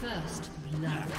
First blood.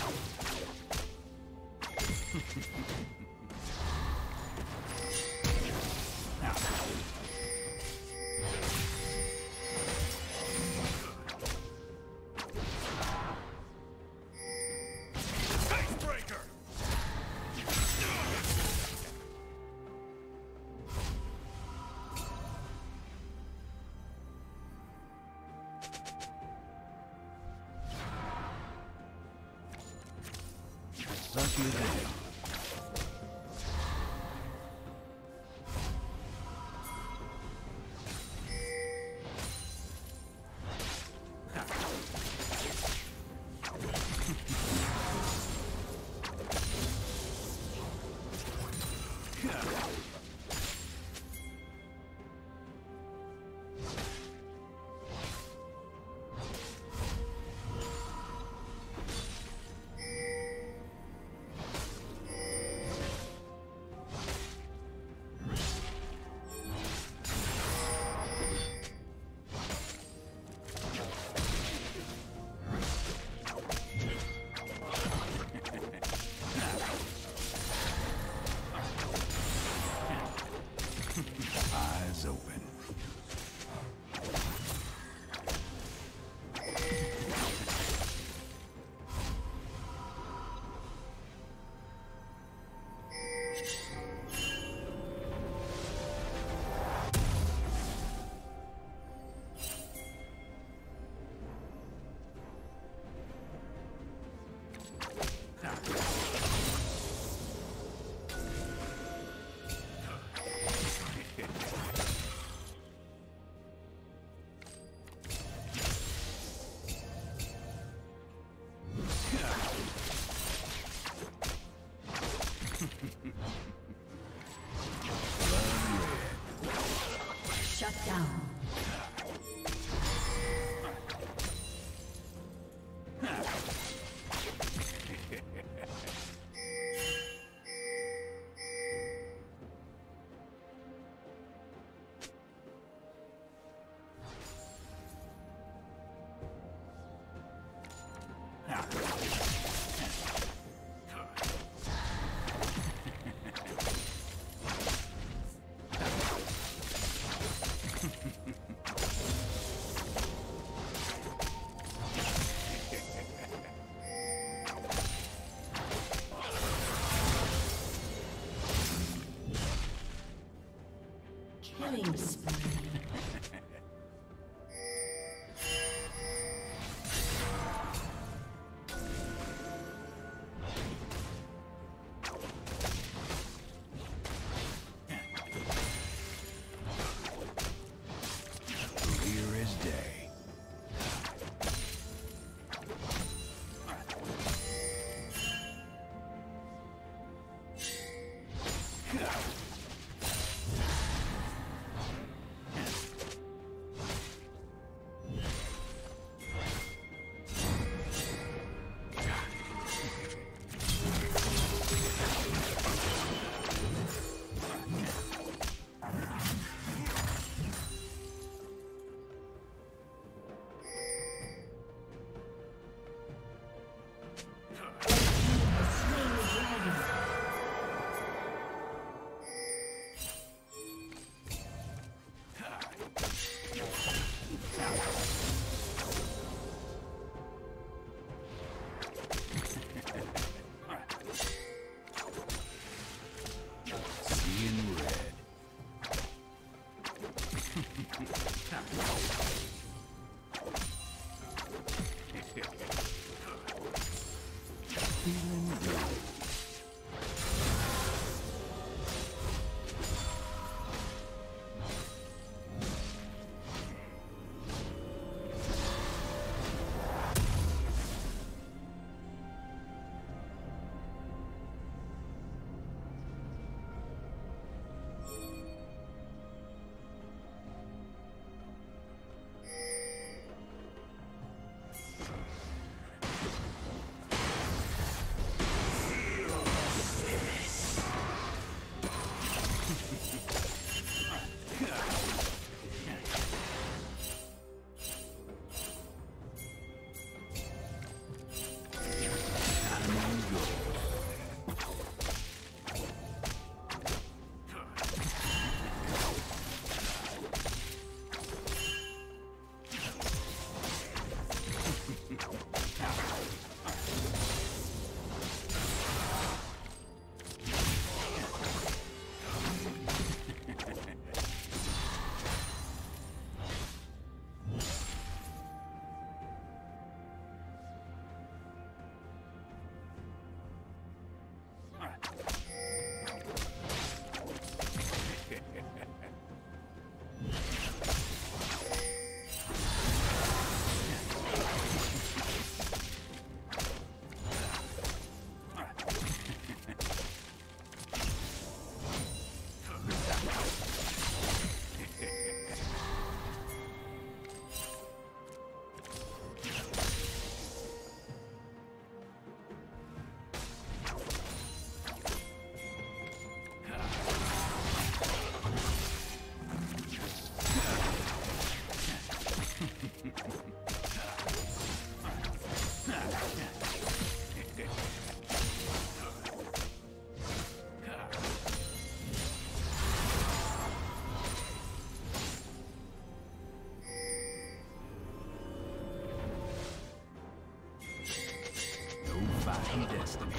Spree.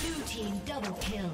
Blue team double kill.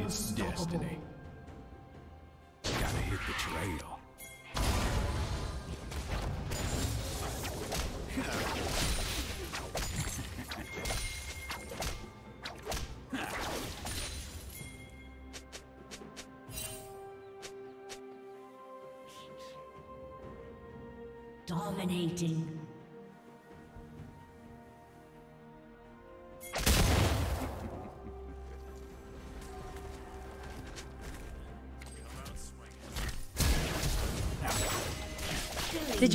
It's Destiny. Gotta hit the trail. Dominating. Did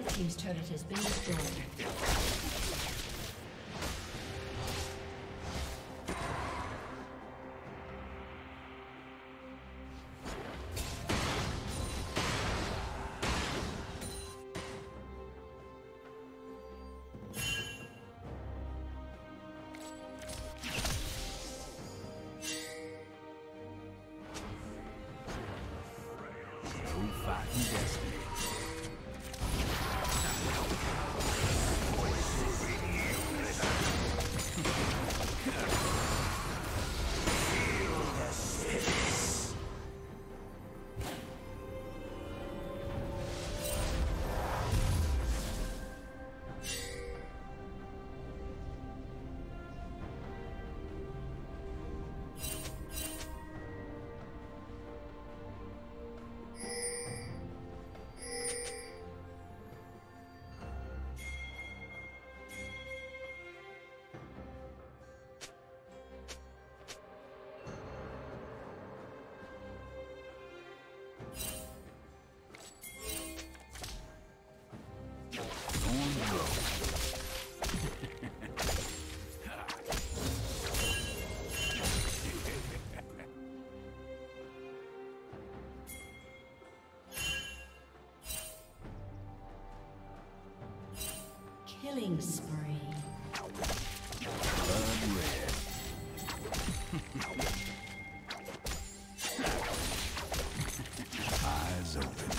Red team's turret has been destroyed. Killing spree. Eyes open.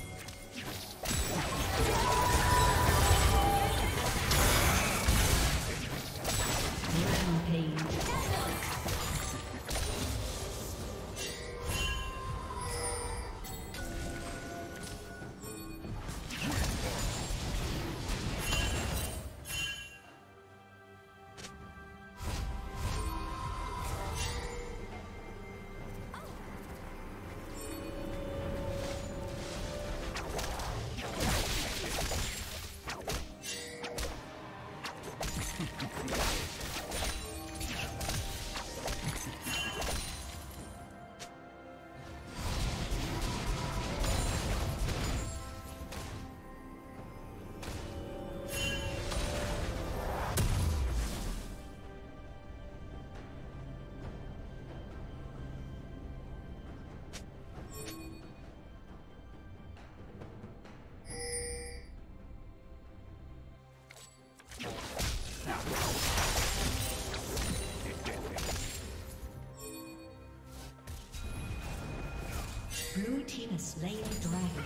Blue team has slain the dragon.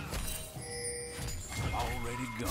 Already gone.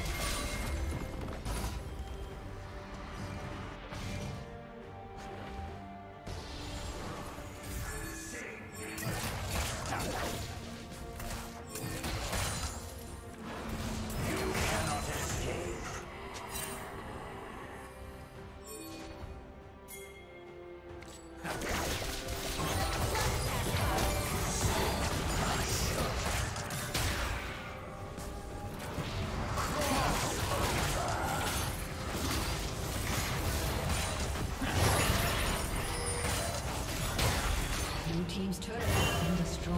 Team's turret has been destroyed.